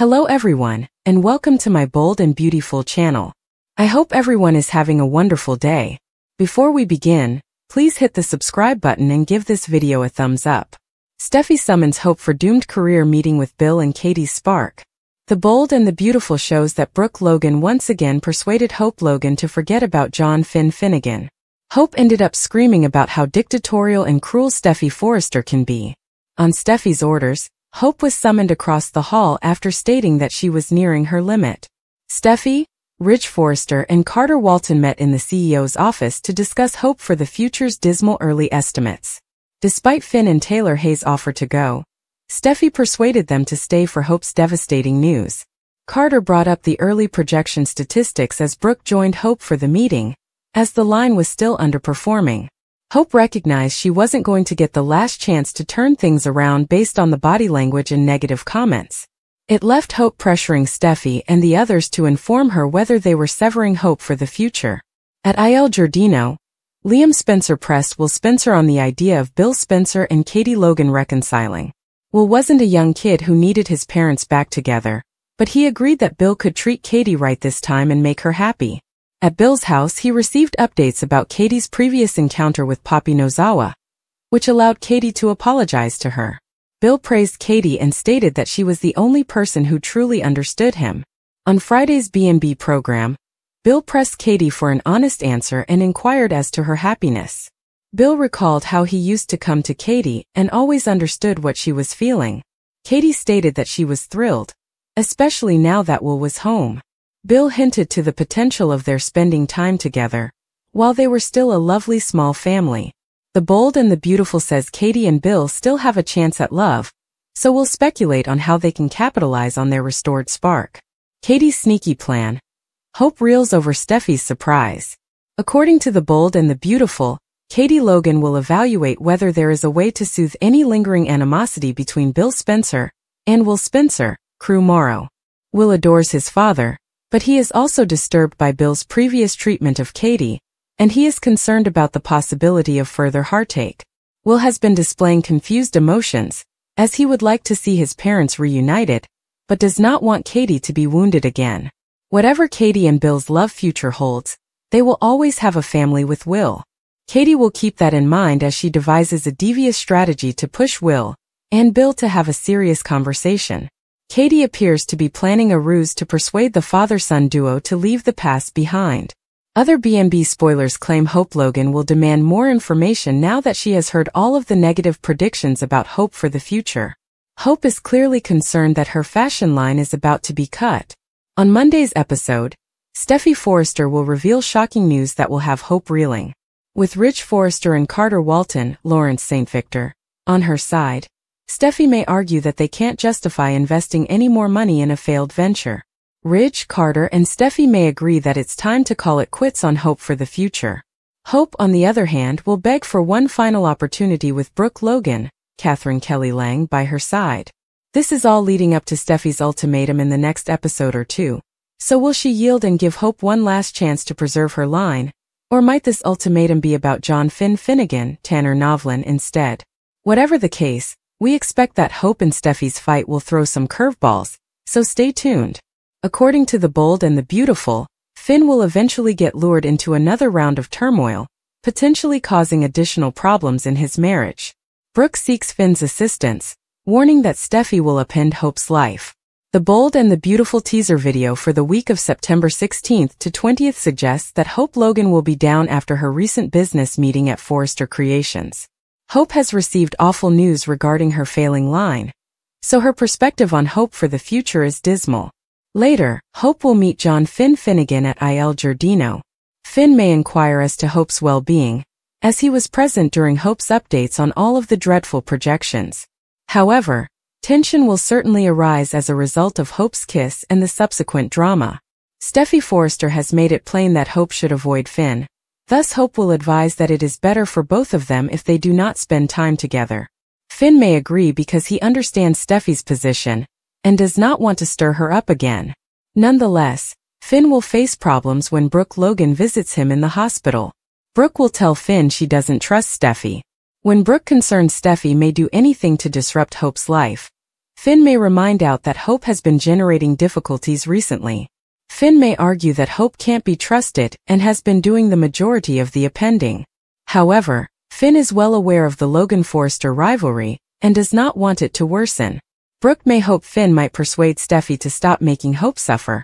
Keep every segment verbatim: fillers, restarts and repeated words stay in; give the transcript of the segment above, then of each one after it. Hello everyone, and welcome to my Bold and Beautiful channel. I hope everyone is having a wonderful day. Before we begin, please hit the subscribe button and give this video a thumbs up. Steffy summons Hope for doomed career meeting with Bill and Katie's spark. The Bold and the Beautiful shows that Brooke Logan once again persuaded Hope Logan to forget about John Finn Finnegan. Hope ended up screaming about how dictatorial and cruel Steffy Forrester can be. On Steffy's orders, Hope was summoned across the hall after stating that she was nearing her limit. Steffy, Ridge Forrester, and Carter Walton met in the C E O's office to discuss Hope for the Future's dismal early estimates. Despite Finn and Taylor Hayes' offer to go, Steffy persuaded them to stay for Hope's devastating news. Carter brought up the early projection statistics as Brooke joined Hope for the meeting, as the line was still underperforming. Hope recognized she wasn't going to get the last chance to turn things around based on the body language and negative comments. It left Hope pressuring Steffy and the others to inform her whether they were severing Hope for the Future. At Il Giardino, Liam Spencer pressed Will Spencer on the idea of Bill Spencer and Katie Logan reconciling. Will wasn't a young kid who needed his parents back together, but he agreed that Bill could treat Katie right this time and make her happy. At Bill's house, he received updates about Katie's previous encounter with Poppy Nozawa, which allowed Katie to apologize to her. Bill praised Katie and stated that she was the only person who truly understood him. On Friday's B and B program, Bill pressed Katie for an honest answer and inquired as to her happiness. Bill recalled how he used to come to Katie and always understood what she was feeling. Katie stated that she was thrilled, especially now that Will was home. Bill hinted to the potential of their spending time together, while they were still a lovely small family. The Bold and the Beautiful says Katie and Bill still have a chance at love, so we'll speculate on how they can capitalize on their restored spark. Katie's sneaky plan. Hope reels over Steffy's surprise. According to The Bold and the Beautiful, Katie Logan will evaluate whether there is a way to soothe any lingering animosity between Bill Spencer and Will Spencer, Crew Morrow. Will adores his father, but he is also disturbed by Bill's previous treatment of Katie, and he is concerned about the possibility of further heartache. Will has been displaying confused emotions, as he would like to see his parents reunited, but does not want Katie to be wounded again. Whatever Katie and Bill's love future holds, they will always have a family with Will. Katie will keep that in mind as she devises a devious strategy to push Will and Bill to have a serious conversation. Katie appears to be planning a ruse to persuade the father-son duo to leave the past behind. Other B and B spoilers claim Hope Logan will demand more information now that she has heard all of the negative predictions about Hope for the Future. Hope is clearly concerned that her fashion line is about to be cut. On Monday's episode, Steffy Forrester will reveal shocking news that will have Hope reeling. With Ridge Forrester and Carter Walton, Lawrence Saint Victor, on her side, Steffy may argue that they can't justify investing any more money in a failed venture. Ridge, Carter, and Steffy may agree that it's time to call it quits on Hope for the Future. Hope, on the other hand, will beg for one final opportunity with Brooke Logan, Catherine Kelly Lang, by her side. This is all leading up to Steffy's ultimatum in the next episode or two. So will she yield and give Hope one last chance to preserve her line, or might this ultimatum be about John Finn Finnegan, Tanner Novlin, instead? Whatever the case, we expect that Hope and Steffy's fight will throw some curveballs, so stay tuned. According to The Bold and the Beautiful, Finn will eventually get lured into another round of turmoil, potentially causing additional problems in his marriage. Brooke seeks Finn's assistance, warning that Steffy will upend Hope's life. The Bold and the Beautiful teaser video for the week of September sixteenth to twentieth suggests that Hope Logan will be down after her recent business meeting at Forrester Creations. Hope has received awful news regarding her failing line, so her perspective on Hope for the Future is dismal. Later, Hope will meet John Finn Finnegan at Il Giardino. Finn may inquire as to Hope's well-being, as he was present during Hope's updates on all of the dreadful projections. However, tension will certainly arise as a result of Hope's kiss and the subsequent drama. Steffy Forrester has made it plain that Hope should avoid Finn. Thus Hope will advise that it is better for both of them if they do not spend time together. Finn may agree because he understands Steffy's position and does not want to stir her up again. Nonetheless, Finn will face problems when Brooke Logan visits him in the hospital. Brooke will tell Finn she doesn't trust Steffy. When Brooke concerns Steffy may do anything to disrupt Hope's life, Finn may remind out that Hope has been generating difficulties recently. Finn may argue that Hope can't be trusted and has been doing the majority of the appending. However, Finn is well aware of the Logan-Forrester rivalry and does not want it to worsen. Brooke may hope Finn might persuade Steffy to stop making Hope suffer,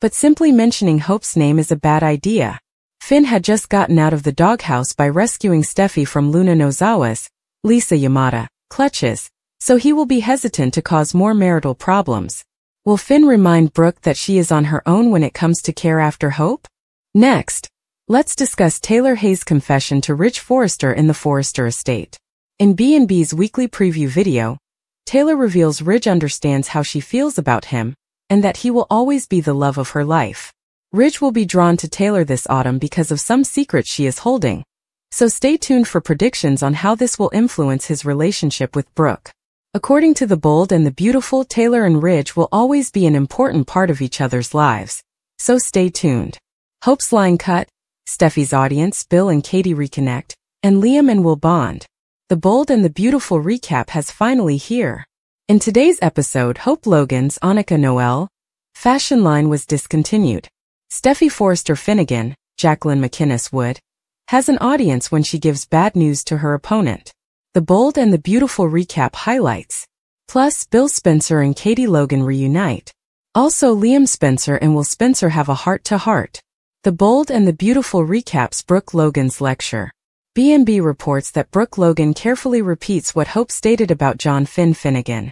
but simply mentioning Hope's name is a bad idea. Finn had just gotten out of the doghouse by rescuing Steffy from Luna Nozawa's, Lisa Yamada, clutches, so he will be hesitant to cause more marital problems. Will Finn remind Brooke that she is on her own when it comes to care after Hope? Next, let's discuss Taylor Hayes' confession to Ridge Forrester in the Forrester estate. In B and B's weekly preview video, Taylor reveals Ridge understands how she feels about him, and that he will always be the love of her life. Ridge will be drawn to Taylor this autumn because of some secret she is holding, so stay tuned for predictions on how this will influence his relationship with Brooke. According to The Bold and the Beautiful, Taylor and Ridge will always be an important part of each other's lives, so stay tuned. Hope's line cut, Steffy's audience, Bill and Katie reconnect, and Liam and Will bond. The Bold and the Beautiful recap has finally here. In today's episode, Hope Logan's Annika Noelle fashion line was discontinued. Steffy Forrester Finnegan, Jacqueline MacInnes Wood, has an audience when she gives bad news to her opponent. The Bold and the Beautiful recap highlights. Plus, Bill Spencer and Katie Logan reunite. Also, Liam Spencer and Will Spencer have a heart-to-heart. The Bold and the Beautiful recaps Brooke Logan's lecture. B and B reports that Brooke Logan carefully repeats what Hope stated about John Finn Finnegan.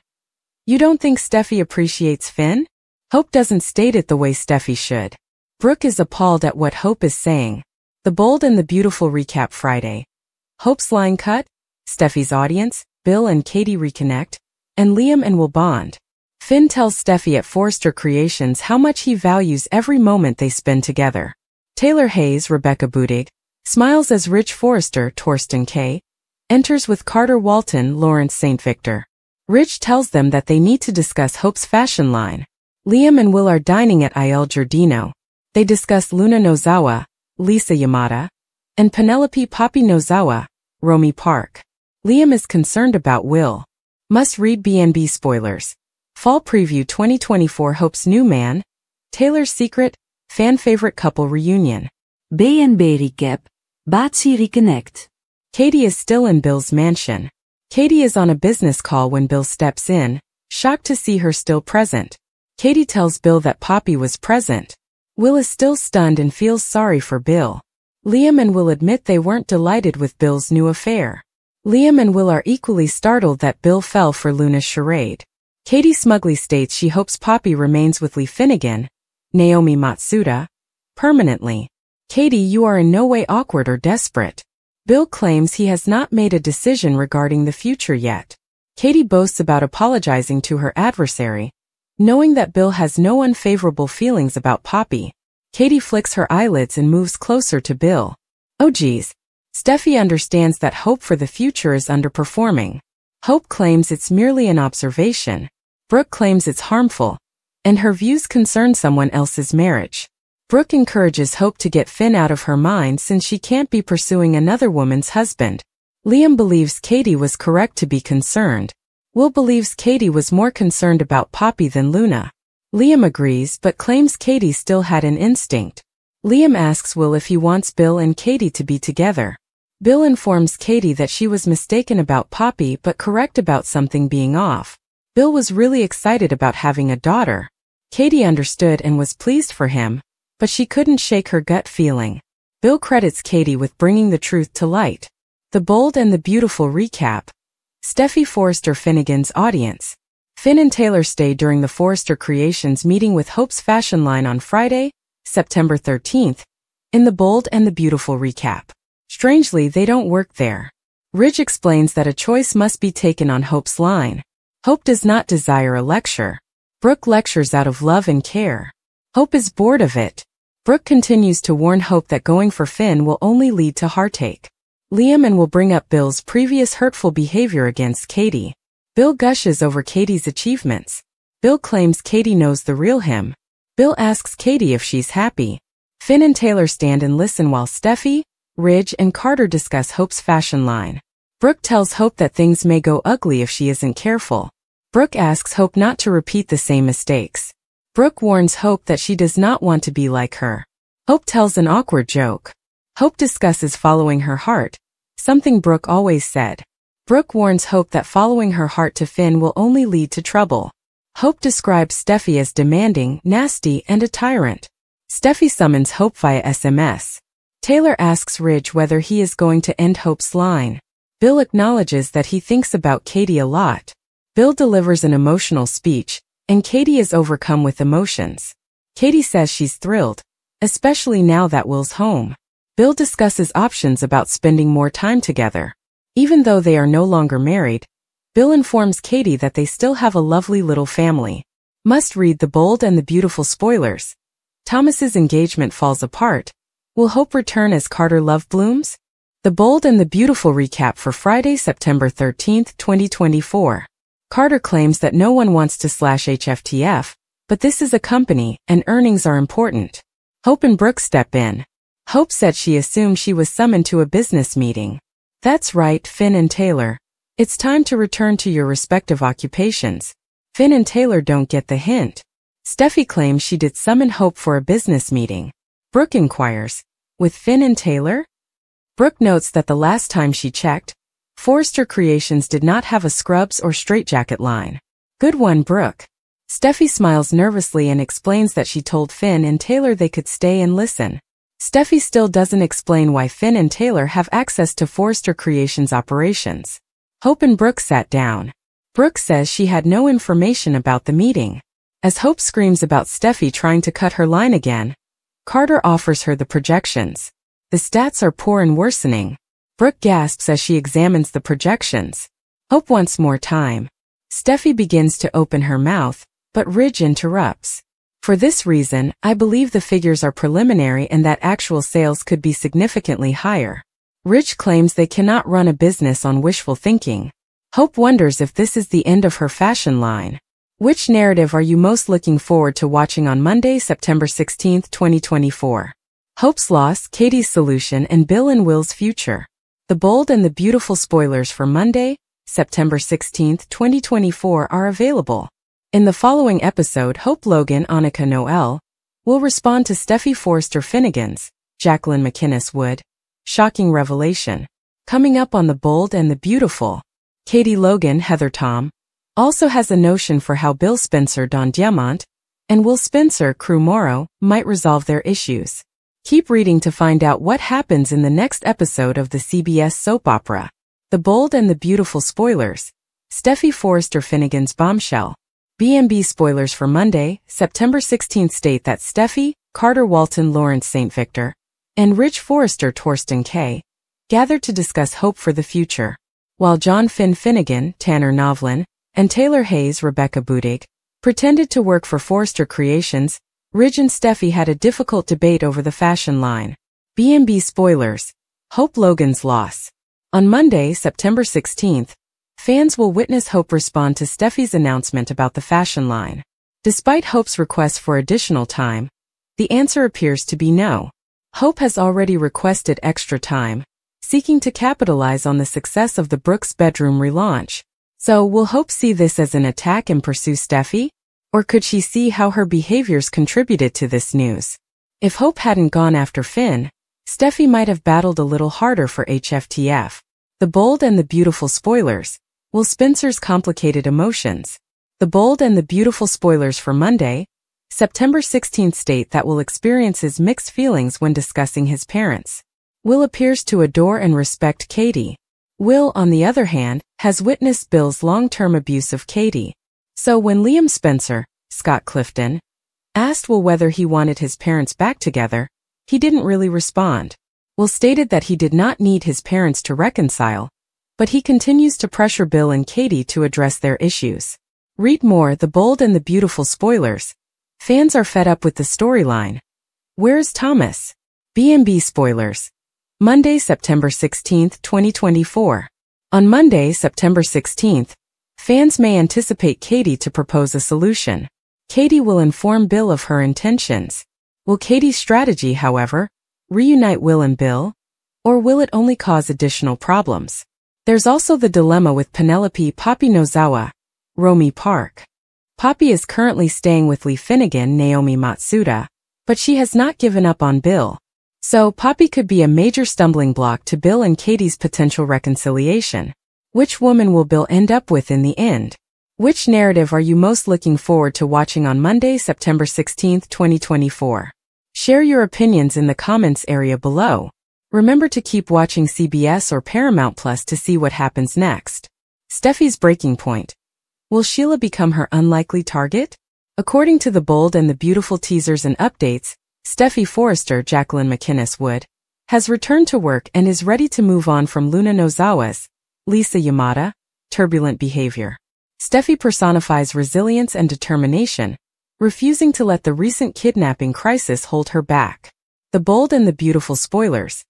You don't think Steffy appreciates Finn? Hope doesn't state it the way Steffy should. Brooke is appalled at what Hope is saying. The Bold and the Beautiful recap Friday. Hope's line cut, Steffy's audience, Bill and Katie reconnect, and Liam and Will bond. Finn tells Steffy at Forrester Creations how much he values every moment they spend together. Taylor Hayes, Rebecca Budig, smiles as Ridge Forrester, Torsten K, enters with Carter Walton, Lawrence Saint Victor. Ridge tells them that they need to discuss Hope's fashion line. Liam and Will are dining at Il Giardino. They discuss Luna Nozawa, Lisa Yamada, and Penelope Poppy Nozawa, Romy Park. Liam is concerned about Will. Must read B and B spoilers. Fall Preview twenty twenty-four, Hope's new man, Taylor's secret, fan-favorite couple reunion. B and B recap, Batsy reconnect. Katie is still in Bill's mansion. Katie is on a business call when Bill steps in, shocked to see her still present. Katie tells Bill that Poppy was present. Will is still stunned and feels sorry for Bill. Liam and Will admit they weren't delighted with Bill's new affair. Liam and Will are equally startled that Bill fell for Luna's charade. Katie smugly states she hopes Poppy remains with Lee Finnegan, Naomi Matsuda, permanently. Katie, you are in no way awkward or desperate. Bill claims he has not made a decision regarding the future yet. Katie boasts about apologizing to her adversary, knowing that Bill has no unfavorable feelings about Poppy. Katie flicks her eyelids and moves closer to Bill. Oh geez. Steffy understands that Hope for the Future is underperforming. Hope claims it's merely an observation. Brooke claims it's harmful, and her views concern someone else's marriage. Brooke encourages Hope to get Finn out of her mind since she can't be pursuing another woman's husband. Liam believes Katie was correct to be concerned. Will believes Katie was more concerned about Poppy than Luna. Liam agrees but claims Katie still had an instinct. Liam asks Will if he wants Bill and Katie to be together. Bill informs Katie that she was mistaken about Poppy but correct about something being off. Bill was really excited about having a daughter. Katie understood and was pleased for him, but she couldn't shake her gut feeling. Bill credits Katie with bringing the truth to light. The Bold and the Beautiful recap. Steffy Forrester Finnegan's audience. Finn and Taylor stay during the Forrester Creations meeting with Hope's fashion line on Friday, September thirteenth, in the Bold and the Beautiful recap. Strangely, they don't work there. Ridge explains that a choice must be taken on Hope's line. Hope does not desire a lecture. Brooke lectures out of love and care. Hope is bored of it. Brooke continues to warn Hope that going for Finn will only lead to heartache. Liam and Will bring up Bill's previous hurtful behavior against Katie. Bill gushes over Katie's achievements. Bill claims Katie knows the real him. Bill asks Katie if she's happy. Finn and Taylor stand and listen while Steffy, Ridge, and Carter discuss Hope's fashion line. Brooke tells Hope that things may go ugly if she isn't careful. Brooke asks Hope not to repeat the same mistakes. Brooke warns Hope that she does not want to be like her. Hope tells an awkward joke. Hope discusses following her heart, something Brooke always said. Brooke warns Hope that following her heart to Finn will only lead to trouble. Hope describes Steffy as demanding, nasty, and a tyrant. Steffy summons Hope via S M S. Taylor asks Ridge whether he is going to end Hope's line. Bill acknowledges that he thinks about Katie a lot. Bill delivers an emotional speech, and Katie is overcome with emotions. Katie says she's thrilled, especially now that Will's home. Bill discusses options about spending more time together. Even though they are no longer married, Bill informs Katie that they still have a lovely little family. Must read The Bold and the Beautiful spoilers. Thomas's engagement falls apart. Will Hope return as Carter Love blooms? The Bold and the Beautiful recap for Friday, September thirteenth, twenty twenty-four. Carter claims that no one wants to slash H F T F, but this is a company, and earnings are important. Hope and Brooke step in. Hope said she assumed she was summoned to a business meeting. That's right, Finn and Taylor. It's time to return to your respective occupations. Finn and Taylor don't get the hint. Steffy claims she did summon Hope for a business meeting. Brooke inquires, with Finn and Taylor? Brooke notes that the last time she checked, Forrester Creations did not have a scrubs or straitjacket line. Good one, Brooke. Steffy smiles nervously and explains that she told Finn and Taylor they could stay and listen. Steffy still doesn't explain why Finn and Taylor have access to Forrester Creations operations. Hope and Brooke sat down. Brooke says she had no information about the meeting. As Hope screams about Steffy trying to cut her line again, Carter offers her the projections. The stats are poor and worsening. Brooke gasps as she examines the projections. Hope wants more time. Steffy begins to open her mouth, but Ridge interrupts. For this reason, I believe the figures are preliminary and that actual sales could be significantly higher. Ridge claims they cannot run a business on wishful thinking. Hope wonders if this is the end of her fashion line. Which narrative are you most looking forward to watching on Monday, September sixteenth, twenty twenty-four? Hope's loss, Katie's solution, and Bill and Will's future. The Bold and the Beautiful spoilers for Monday, September sixteenth, twenty twenty-four are available. In the following episode, Hope Logan, Annika Noelle, will respond to Steffy Forrester Finnegan's, Jacqueline MacInnes Wood, shocking revelation. Coming up on The Bold and the Beautiful, Katie Logan, Heather Tom, also has a notion for how Bill Spencer, Don Diamont, and Will Spencer, Crew Morrow, might resolve their issues. Keep reading to find out what happens in the next episode of the C B S soap opera, The Bold and the Beautiful spoilers, Steffy Forrester Finnegan's bombshell. B and B spoilers for Monday, September sixteenth state that Steffy, Carter Walton, Lawrence Saint Victor, and Ridge Forrester, Torsten K, gathered to discuss Hope for the Future, while John Finn Finnegan, Tanner Novlin, and Taylor Hayes, Rebecca Budig, pretended to work for Forrester Creations. Ridge and Steffy had a difficult debate over the fashion line. B and B spoilers, Hope Logan's loss. On Monday, September sixteenth, fans will witness Hope respond to Steffy's announcement about the fashion line. Despite Hope's request for additional time, the answer appears to be no. Hope has already requested extra time, seeking to capitalize on the success of the Brooke's Bedroom relaunch. So will Hope see this as an attack and pursue Steffy? Or could she see how her behaviors contributed to this news? If Hope hadn't gone after Finn, Steffy might have battled a little harder for H F T F. The Bold and the Beautiful spoilers, Will Spencer's complicated emotions. The Bold and the Beautiful spoilers for Monday, September sixteenth state that Will experiences mixed feelings when discussing his parents. Will appears to adore and respect Katie. Will, on the other hand, has witnessed Bill's long-term abuse of Katie. So when Liam Spencer, Scott Clifton, asked Will whether he wanted his parents back together, he didn't really respond. Will stated that he did not need his parents to reconcile, but he continues to pressure Bill and Katie to address their issues. Read more, The Bold and the Beautiful spoilers. Fans are fed up with the storyline. Where's Thomas? B and B spoilers. Monday, September sixteenth, twenty twenty-four. On Monday, September sixteenth, fans may anticipate Katie to propose a solution. Katie will inform Bill of her intentions. Will Katie's strategy, however, reunite Will and Bill, or will it only cause additional problems? There's also the dilemma with Penelope Poppy Nozawa, Romy Park. Poppy is currently staying with Lee Finnegan, Naomi Matsuda, but she has not given up on Bill. So Poppy could be a major stumbling block to Bill and Katie's potential reconciliation. Which woman will Bill end up with in the end? Which narrative are you most looking forward to watching on Monday, September sixteenth, twenty twenty-four? Share your opinions in the comments area below. Remember to keep watching C B S or Paramount Plus to see what happens next. Steffy's breaking point. Will Sheila become her unlikely target? According to The Bold and the Beautiful teasers and updates, Steffy Forrester, Jacqueline MacInnes Wood, has returned to work and is ready to move on from Luna Nozawa's, Lisa Yamada, turbulent behavior. Steffy personifies resilience and determination, refusing to let the recent kidnapping crisis hold her back. The Bold and the Beautiful spoilers.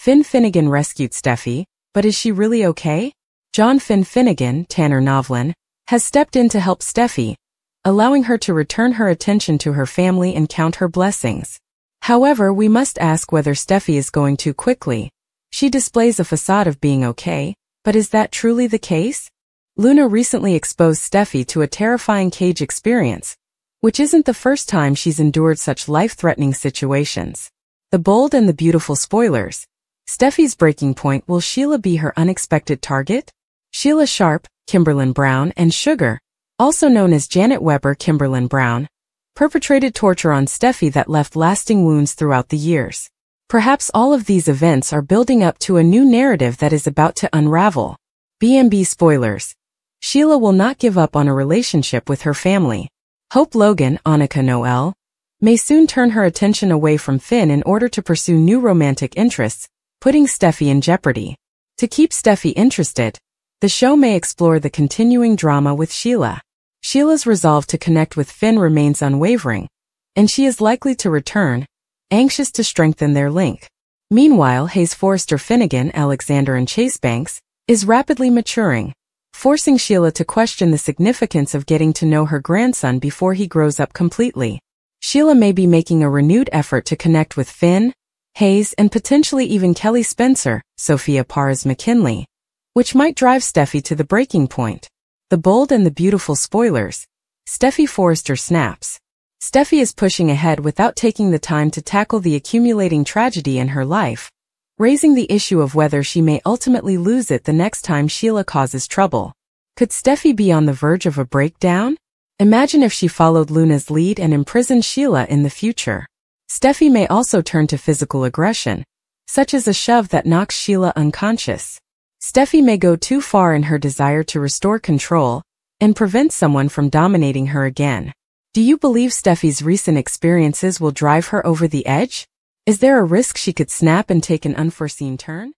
Finn Finnegan rescued Steffy, but is she really okay? John Finn Finnegan, Tanner Novlin, has stepped in to help Steffy, allowing her to return her attention to her family and count her blessings. However, we must ask whether Steffy is going too quickly. She displays a facade of being okay, but is that truly the case? Luna recently exposed Steffy to a terrifying cage experience, which isn't the first time she's endured such life-threatening situations. The Bold and the Beautiful spoilers. Steffy's breaking point. Will Sheila be her unexpected target? Sheila Sharp, Kimberlyn Brown, and Sugar, also known as Janet Weber, Kimberlyn Brown, perpetrated torture on Steffy that left lasting wounds throughout the years. Perhaps all of these events are building up to a new narrative that is about to unravel. B and B spoilers. Sheila will not give up on a relationship with her family. Hope Logan, Annika Noelle, may soon turn her attention away from Finn in order to pursue new romantic interests, putting Steffy in jeopardy. To keep Steffy interested, the show may explore the continuing drama with Sheila. Sheila's resolve to connect with Finn remains unwavering, and she is likely to return, anxious to strengthen their link. Meanwhile, Hayes Forrester Finnegan, Alexander and Chase Banks, is rapidly maturing, forcing Sheila to question the significance of getting to know her grandson before he grows up completely. Sheila may be making a renewed effort to connect with Finn, Hayes, and potentially even Kelly Spencer, Sophia Parra's McKinley, which might drive Steffy to the breaking point. The Bold and the Beautiful spoilers. Steffy Forrester snaps. Steffy is pushing ahead without taking the time to tackle the accumulating tragedy in her life, raising the issue of whether she may ultimately lose it the next time Sheila causes trouble. Could Steffy be on the verge of a breakdown? Imagine if she followed Luna's lead and imprisoned Sheila in the future. Steffy may also turn to physical aggression, such as a shove that knocks Sheila unconscious. Steffy may go too far in her desire to restore control and prevent someone from dominating her again. Do you believe Steffy's recent experiences will drive her over the edge? Is there a risk she could snap and take an unforeseen turn?